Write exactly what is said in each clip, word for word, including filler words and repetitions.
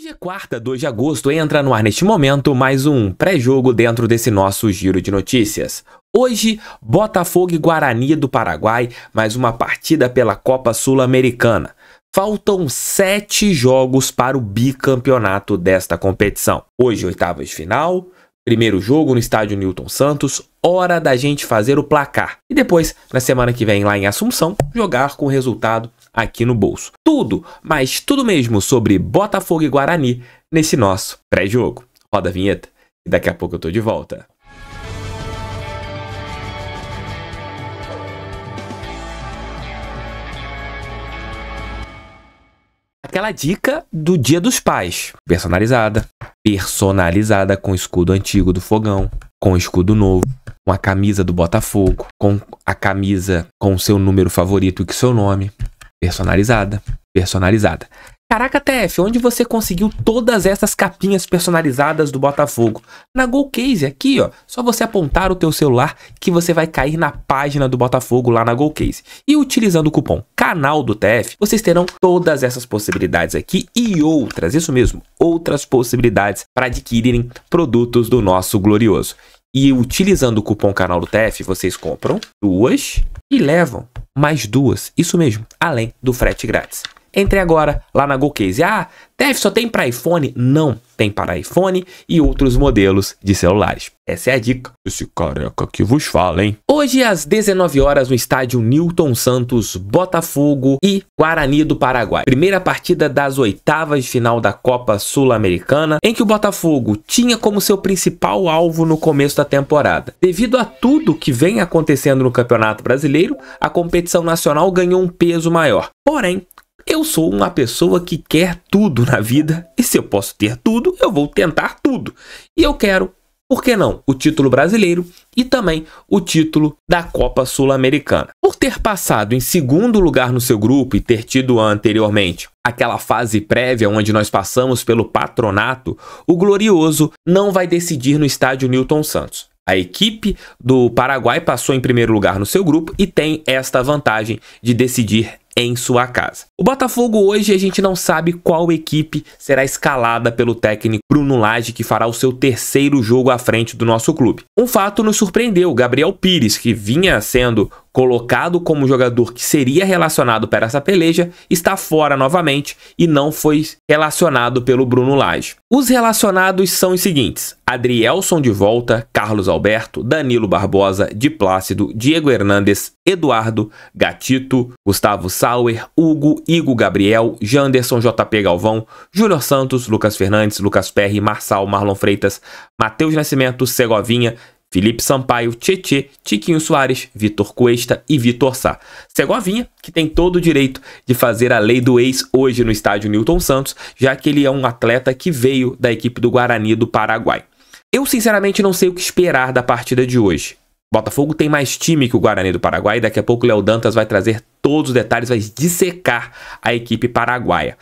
Hoje é quarta, dois de agosto, entra no ar neste momento mais um pré-jogo dentro desse nosso giro de notícias. Hoje, Botafogo e Guarani do Paraguai, mais uma partida pela Copa Sul-Americana. Faltam sete jogos para o bicampeonato desta competição. Hoje, oitavas de final, primeiro jogo no estádio Newton Santos, hora da gente fazer o placar. E depois, na semana que vem lá em Assunção, jogar com o resultado aqui no bolso. Tudo, mas tudo mesmo sobre Botafogo e Guarani nesse nosso pré-jogo. Roda a vinheta e daqui a pouco eu tô de volta. Aquela dica do Dia dos Pais, personalizada, personalizada com o escudo antigo do Fogão, com o escudo novo, com a camisa do Botafogo, com a camisa com o seu número favorito e com seu nome. Personalizada, personalizada. Caraca, T F, onde você conseguiu todas essas capinhas personalizadas do Botafogo? Na Go Case, aqui, ó. Só você apontar o teu celular que você vai cair na página do Botafogo lá na Go Case. E utilizando o cupom Canal do T F, vocês terão todas essas possibilidades aqui e outras, isso mesmo, outras possibilidades para adquirirem produtos do nosso Glorioso. E utilizando o cupom Canal do T F, vocês compram duas e levam mais duas, isso mesmo, além do frete grátis. Entre agora lá na Go Case. Ah, T F só tem para iPhone? Não, tem para iPhone e outros modelos de celulares. Essa é a dica. Esse careca que vos fala, hein? Hoje às dezenove horas no estádio Newton Santos, Botafogo e Guarani do Paraguai. Primeira partida das oitavas de final da Copa Sul-Americana, em que o Botafogo tinha como seu principal alvo no começo da temporada. Devido a tudo que vem acontecendo no Campeonato Brasileiro, a competição nacional ganhou um peso maior. Porém, eu sou uma pessoa que quer tudo na vida e se eu posso ter tudo, eu vou tentar tudo. E eu quero, por que não, o título brasileiro e também o título da Copa Sul-Americana. Por ter passado em segundo lugar no seu grupo e ter tido anteriormente aquela fase prévia onde nós passamos pelo Patronato, o Glorioso não vai decidir no estádio Newton Santos. A equipe do Paraguai passou em primeiro lugar no seu grupo e tem esta vantagem de decidir em sua casa. O Botafogo hoje a gente não sabe qual equipe será escalada pelo técnico Bruno Lage, que fará o seu terceiro jogo à frente do nosso clube. Um fato nos surpreendeu, Gabriel Pires, que vinha sendo colocado como jogador que seria relacionado para essa peleja, está fora novamente e não foi relacionado pelo Bruno Lage. Os relacionados são os seguintes: Adrielson de volta, Carlos Alberto, Danilo Barbosa, Di Plácido, Diego Hernandes, Eduardo, Gatito, Gustavo Sauer, Hugo, Igor Gabriel, Janderson, J P Galvão, Júnior Santos, Lucas Fernandes, Lucas Perry, Marçal, Marlon Freitas, Matheus Nascimento, Segovinha, Felipe Sampaio, Tietê, Tiquinho Soares, Vitor Cuesta e Vitor Sá. Segovinha, que tem todo o direito de fazer a lei do ex hoje no estádio Newton Santos, já que ele é um atleta que veio da equipe do Guarani do Paraguai. Eu sinceramente não sei o que esperar da partida de hoje. Botafogo tem mais time que o Guarani do Paraguai, daqui a pouco o Léo Dantas vai trazer todos os detalhes, vai dissecar a equipe paraguaia.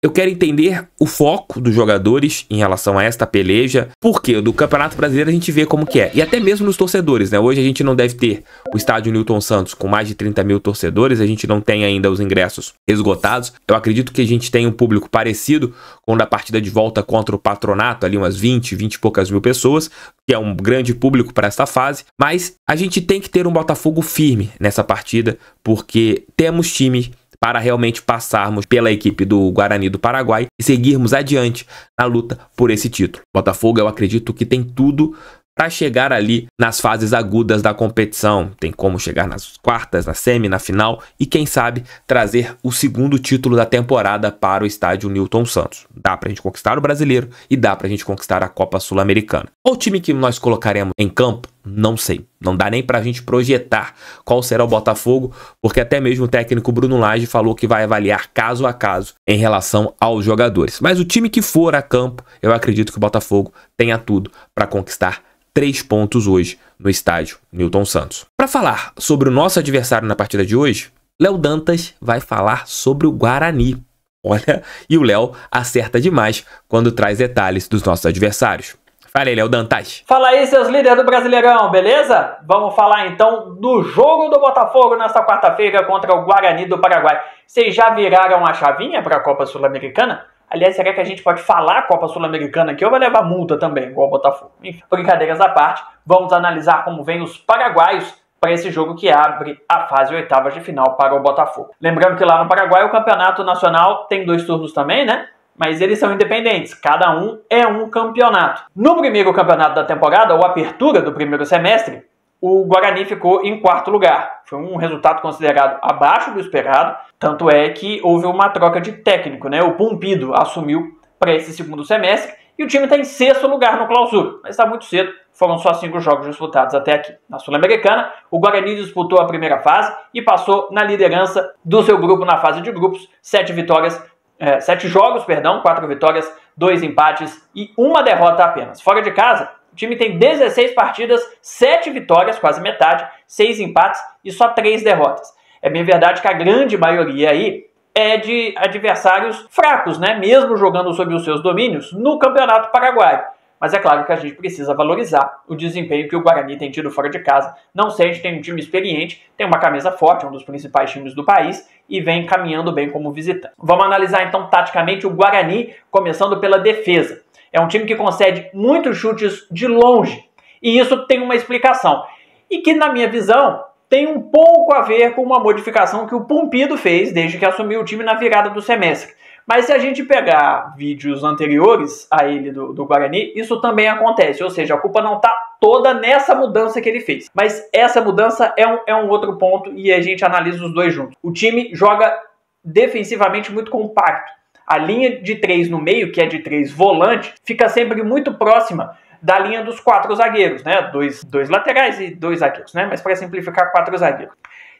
Eu quero entender o foco dos jogadores em relação a esta peleja, porque do Campeonato Brasileiro a gente vê como que é, e até mesmo nos torcedores, né? Hoje a gente não deve ter o estádio Newton Santos com mais de trinta mil torcedores, a gente não tem ainda os ingressos esgotados. Eu acredito que a gente tem um público parecido com a da partida de volta contra o Patronato, ali umas vinte, vinte e poucas mil pessoas, que é um grande público para esta fase, mas a gente tem que ter um Botafogo firme nessa partida, porque temos time para realmente passarmos pela equipe do Guarani do Paraguai e seguirmos adiante na luta por esse título. Botafogo, eu acredito que tem tudo para chegar ali nas fases agudas da competição. Tem como chegar nas quartas, na semi, na final e quem sabe trazer o segundo título da temporada para o estádio Newton Santos. Dá para a gente conquistar o brasileiro e dá para a gente conquistar a Copa Sul-Americana. Qual time que nós colocaremos em campo? Não sei, não dá nem pra gente projetar qual será o Botafogo, porque até mesmo o técnico Bruno Lage falou que vai avaliar caso a caso em relação aos jogadores. Mas o time que for a campo, eu acredito que o Botafogo tenha tudo para conquistar três pontos hoje no estádio Newton Santos. Para falar sobre o nosso adversário na partida de hoje, Léo Dantas vai falar sobre o Guarani. Olha, e o Léo acerta demais quando traz detalhes dos nossos adversários. Fala aí, Léo Dantas. Fala aí, seus líderes do Brasileirão, beleza? Vamos falar então do jogo do Botafogo nesta quarta-feira contra o Guarani do Paraguai. Vocês já viraram a chavinha para a Copa Sul-Americana? Aliás, será que a gente pode falar Copa Sul-Americana aqui ou vai levar multa também, igual o Botafogo? Enfim, brincadeiras à parte, vamos analisar como vêm os paraguaios para esse jogo que abre a fase oitavas de final para o Botafogo. Lembrando que lá no Paraguai o Campeonato Nacional tem dois turnos também, né? Mas eles são independentes, cada um é um campeonato. No primeiro campeonato da temporada, ou apertura do primeiro semestre, o Guarani ficou em quarto lugar. Foi um resultado considerado abaixo do esperado, tanto é que houve uma troca de técnico, né? O Pumpido assumiu para esse segundo semestre e o time está em sexto lugar no Clausura, mas está muito cedo. Foram só cinco jogos disputados até aqui. Na Sul-Americana, o Guarani disputou a primeira fase e passou na liderança do seu grupo na fase de grupos. Sete vitórias, é, sete jogos, perdão, quatro vitórias, dois empates e uma derrota apenas. Fora de casa, o time tem dezesseis partidas, sete vitórias, quase metade, seis empates e só três derrotas. É bem verdade que a grande maioria aí é de adversários fracos, né? Mesmo jogando sob os seus domínios no Campeonato Paraguaio. Mas é claro que a gente precisa valorizar o desempenho que o Guarani tem tido fora de casa. Não sei, a gente tem um time experiente, tem uma camisa forte, um dos principais times do país, e vem caminhando bem como visitante. Vamos analisar então taticamente o Guarani, começando pela defesa. É um time que concede muitos chutes de longe, e isso tem uma explicação. E que, na minha visão, tem um pouco a ver com uma modificação que o Pumpido fez desde que assumiu o time na virada do semestre. Mas se a gente pegar vídeos anteriores a ele do, do Guarani, isso também acontece. Ou seja, a culpa não está toda nessa mudança que ele fez. Mas essa mudança é um, é um outro ponto e a gente analisa os dois juntos. O time joga defensivamente muito compacto. A linha de três no meio, que é de três volante, fica sempre muito próxima da linha dos quatro zagueiros, né? Dois, dois laterais e dois zagueiros, né? Mas para simplificar, quatro zagueiros.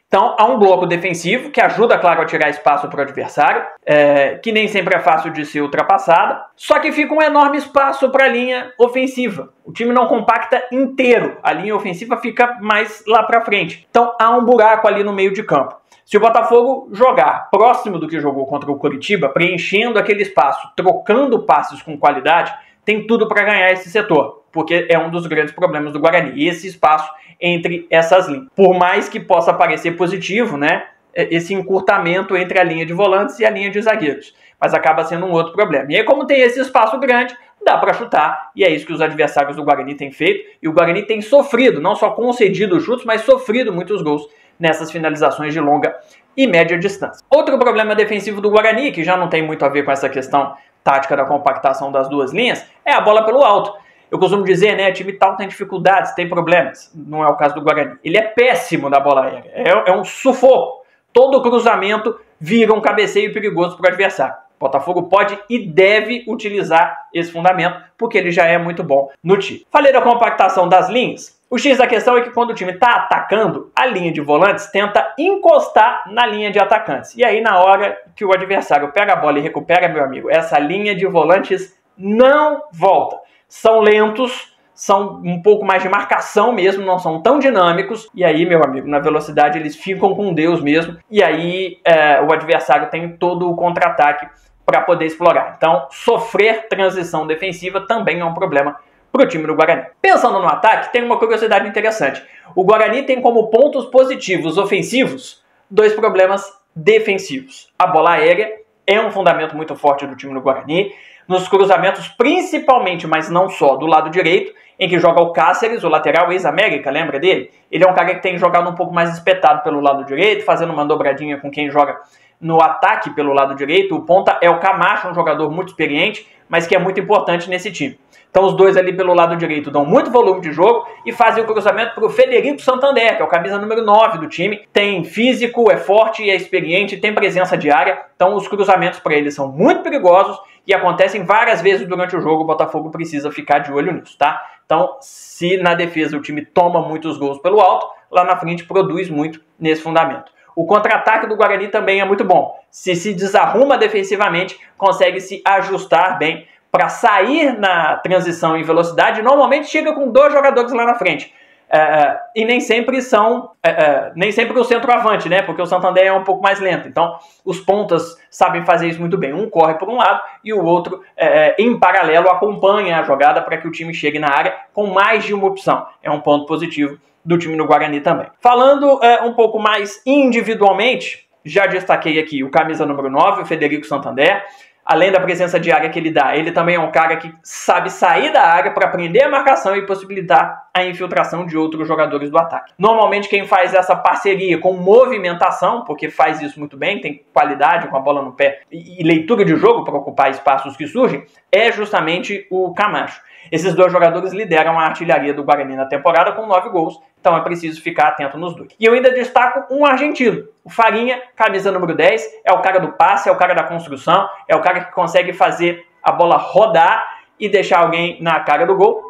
Então, há um bloco defensivo que ajuda, claro, a tirar espaço para o adversário, é, que nem sempre é fácil de ser ultrapassada, só que fica um enorme espaço para a linha ofensiva. O time não compacta inteiro, a linha ofensiva fica mais lá para frente. Então, há um buraco ali no meio de campo. Se o Botafogo jogar próximo do que jogou contra o Coritiba, preenchendo aquele espaço, trocando passes com qualidade, tem tudo para ganhar esse setor, porque é um dos grandes problemas do Guarani, esse espaço entre essas linhas. Por mais que possa parecer positivo, né, esse encurtamento entre a linha de volantes e a linha de zagueiros, mas acaba sendo um outro problema. E aí, como tem esse espaço grande, dá para chutar, e é isso que os adversários do Guarani têm feito, e o Guarani tem sofrido, não só concedido chutes, mas sofrido muitos gols nessas finalizações de longa e média distância. Outro problema defensivo do Guarani, que já não tem muito a ver com essa questão tática da compactação das duas linhas, é a bola pelo alto. Eu costumo dizer, né, time tal tem dificuldades, tem problemas. Não é o caso do Guarani. Ele é péssimo na bola aérea. É, é um sufoco. Todo cruzamento vira um cabeceio perigoso para o adversário. O Botafogo pode e deve utilizar esse fundamento, porque ele já é muito bom no time. Falei da compactação das linhas. O X da questão é que quando o time está atacando, a linha de volantes tenta encostar na linha de atacantes. E aí, na hora que o adversário pega a bola e recupera, meu amigo, essa linha de volantes não volta. São lentos, são um pouco mais de marcação mesmo, não são tão dinâmicos. E aí, meu amigo, na velocidade eles ficam com Deus mesmo. E aí é, o adversário tem todo o contra-ataque para poder explorar. Então, sofrer transição defensiva também é um problema para o time do Guarani. Pensando no ataque, tem uma curiosidade interessante. O Guarani tem como pontos positivos ofensivos dois problemas defensivos. A bola aérea é um fundamento muito forte do time do Guarani. Nos cruzamentos, principalmente, mas não só, do lado direito, em que joga o Cáceres, o lateral ex-América, lembra dele? Ele é um cara que tem jogado um pouco mais espetado pelo lado direito, fazendo uma dobradinha com quem joga no ataque pelo lado direito. O ponta é o Camacho, um jogador muito experiente, mas que é muito importante nesse time. Então os dois ali pelo lado direito dão muito volume de jogo e fazem o cruzamento para o Federico Santander, que é o camisa número nove do time. Tem físico, é forte, é experiente, tem presença de área. Então os cruzamentos para ele são muito perigosos e acontecem várias vezes durante o jogo. O Botafogo precisa ficar de olho nisso, tá? Então, se na defesa o time toma muitos gols pelo alto, lá na frente produz muito nesse fundamento. O contra-ataque do Guarani também é muito bom. Se se desarruma defensivamente, consegue se ajustar bem para sair na transição em velocidade, normalmente chega com dois jogadores lá na frente. É, e nem sempre são, é, é, nem sempre o centroavante, né? Porque o Santander é um pouco mais lento. Então, os pontas sabem fazer isso muito bem. Um corre por um lado e o outro, é, em paralelo, acompanha a jogada para que o time chegue na área com mais de uma opção. É um ponto positivo do time do Guarani também. Falando é, um pouco mais individualmente, já destaquei aqui o camisa número nove, o Federico Santander. além da presença de área que ele dá, ele também é um cara que sabe sair da área para prender a marcação e possibilitar a infiltração de outros jogadores do ataque. Normalmente quem faz essa parceria com movimentação, porque faz isso muito bem, tem qualidade com a bola no pé e leitura de jogo para ocupar espaços que surgem, é justamente o Camacho. Esses dois jogadores lideram a artilharia do Guarani na temporada com nove gols, então é preciso ficar atento nos dois. E eu ainda destaco um argentino, o Faguinha, camisa número dez, é o cara do passe, é o cara da construção, é o cara que consegue fazer a bola rodar e deixar alguém na cara do gol.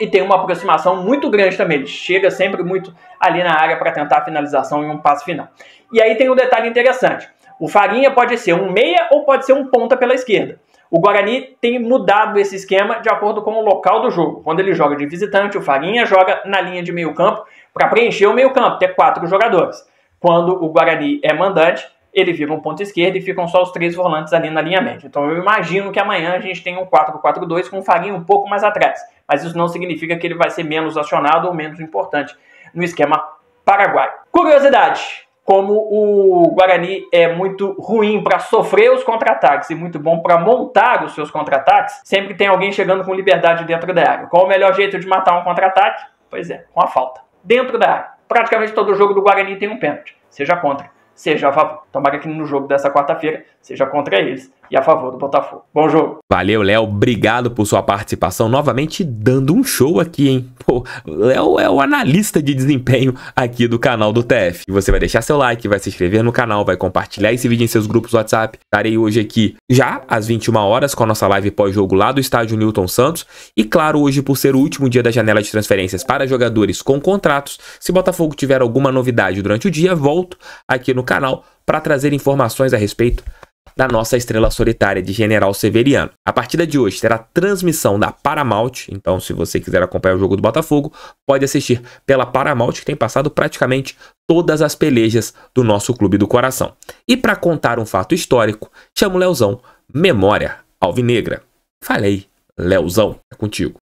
E tem uma aproximação muito grande também, ele chega sempre muito ali na área para tentar a finalização e um passe final. E aí tem um detalhe interessante, o Faguinha pode ser um meia ou pode ser um ponta pela esquerda. O Guarani tem mudado esse esquema de acordo com o local do jogo. Quando ele joga de visitante, o Faguinha joga na linha de meio campo para preencher o meio campo, ter quatro jogadores. Quando o Guarani é mandante, ele vira um ponto esquerdo e ficam só os três volantes ali na linha média. Então eu imagino que amanhã a gente tenha um quatro quatro dois com o Faguinha um pouco mais atrás. Mas isso não significa que ele vai ser menos acionado ou menos importante no esquema paraguaio. Curiosidade! Como o Guarani é muito ruim para sofrer os contra-ataques e muito bom para montar os seus contra-ataques, sempre tem alguém chegando com liberdade dentro da área. Qual o melhor jeito de matar um contra-ataque? Pois é, com a falta. Dentro da área. Praticamente todo jogo do Guarani tem um pênalti, seja contra, seja a favor. Tomara que no jogo dessa quarta-feira seja contra eles e a favor do Botafogo. Bom jogo. Valeu, Léo. Obrigado por sua participação. Novamente dando um show aqui, hein? Pô, Léo é o analista de desempenho aqui do canal do T F. E você vai deixar seu like, vai se inscrever no canal, vai compartilhar esse vídeo em seus grupos do WhatsApp. Estarei hoje aqui já às vinte e uma horas com a nossa live pós-jogo lá do estádio Newton Santos. E claro, hoje por ser o último dia da janela de transferências para jogadores com contratos, se Botafogo tiver alguma novidade durante o dia, volto aqui no canal para trazer informações a respeito da nossa estrela solitária de General Severiano. A partida de hoje terá transmissão da Paramount, então se você quiser acompanhar o jogo do Botafogo, pode assistir pela Paramount, que tem passado praticamente todas as pelejas do nosso clube do coração. E para contar um fato histórico, chamo o Leozão, Memória Alvinegra. Falei, Leozão, é contigo.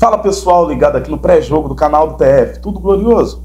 Fala pessoal, ligado aqui no pré-jogo do canal do T F, tudo glorioso?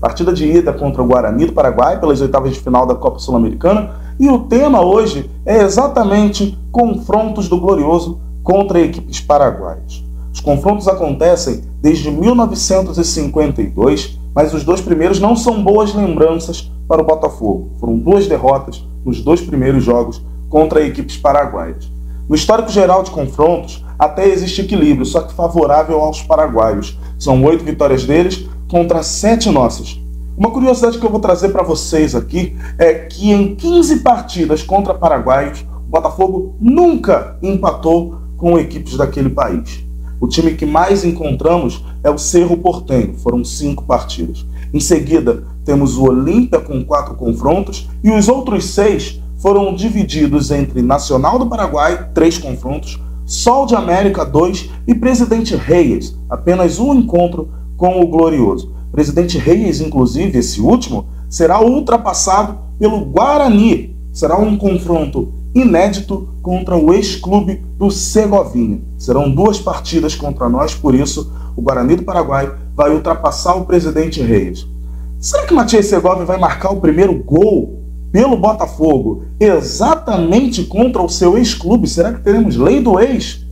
Partida de ida contra o Guarani do Paraguai pelas oitavas de final da Copa Sul-Americana. E o tema hoje é exatamente confrontos do Glorioso contra equipes paraguaias. Os confrontos acontecem desde mil novecentos e cinquenta e dois, mas os dois primeiros não são boas lembranças para o Botafogo. Foram duas derrotas nos dois primeiros jogos contra equipes paraguaias. No histórico geral de confrontos, até existe equilíbrio, só que favorável aos paraguaios. São oito vitórias deles contra sete nossas. Uma curiosidade que eu vou trazer para vocês aqui é que em quinze partidas contra paraguaios, o Botafogo nunca empatou com equipes daquele país. O time que mais encontramos é o Cerro Porteño, foram cinco partidas. Em seguida, temos o Olímpia com quatro confrontos e os outros seis foram divididos entre Nacional do Paraguai, três confrontos, Sol de América, dois e Presidente Reyes, apenas um encontro com o Glorioso. Presidente Reyes, inclusive, esse último, será ultrapassado pelo Guarani. Será um confronto inédito contra o ex-clube do Segovinha. Serão duas partidas contra nós, por isso o Guarani do Paraguai vai ultrapassar o Presidente Reyes. Será que Matias Segovia vai marcar o primeiro gol pelo Botafogo exatamente contra o seu ex-clube? Será que teremos lei do ex?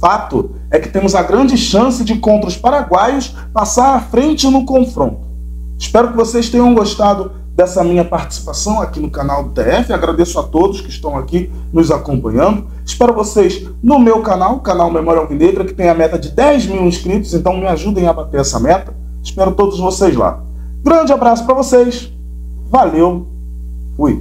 Fato é que temos a grande chance de, contra os paraguaios, passar à frente no confronto. Espero que vocês tenham gostado dessa minha participação aqui no canal do T F. Agradeço a todos que estão aqui nos acompanhando. Espero vocês no meu canal, o canal Memória Alvinegra, que tem a meta de dez mil inscritos, então me ajudem a bater essa meta. Espero todos vocês lá. Grande abraço para vocês. Valeu. Fui.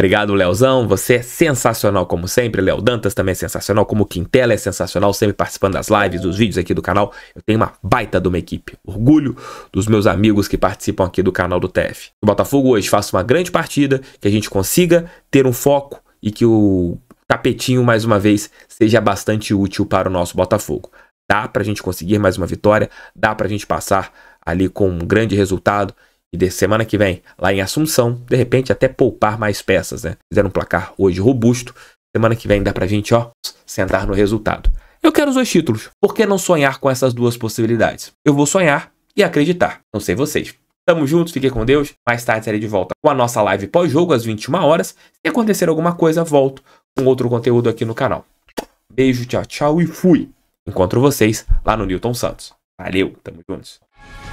Obrigado, Leozão. Você é sensacional como sempre. Léo Dantas também é sensacional, como o Quintela é sensacional, sempre participando das lives, dos vídeos aqui do canal. Eu tenho uma baita de uma equipe. Orgulho dos meus amigos que participam aqui do canal do T F. O Botafogo hoje faça uma grande partida, que a gente consiga ter um foco e que o tapetinho, mais uma vez, seja bastante útil para o nosso Botafogo. Dá pra gente conseguir mais uma vitória, dá pra gente passar ali com um grande resultado. E de semana que vem, lá em Assunção, de repente até poupar mais peças, né? Fizeram um placar hoje robusto. Semana que vem dá pra gente, ó, sentar no resultado. Eu quero os dois títulos. Por que não sonhar com essas duas possibilidades? Eu vou sonhar e acreditar. Não sei vocês. Tamo juntos, fiquem com Deus. Mais tarde estarei de volta com a nossa live pós-jogo às vinte e uma horas. Se acontecer alguma coisa, volto um outro conteúdo aqui no canal. Beijo, tchau, tchau e fui. Encontro vocês lá no Newton Santos. Valeu, tamo juntos.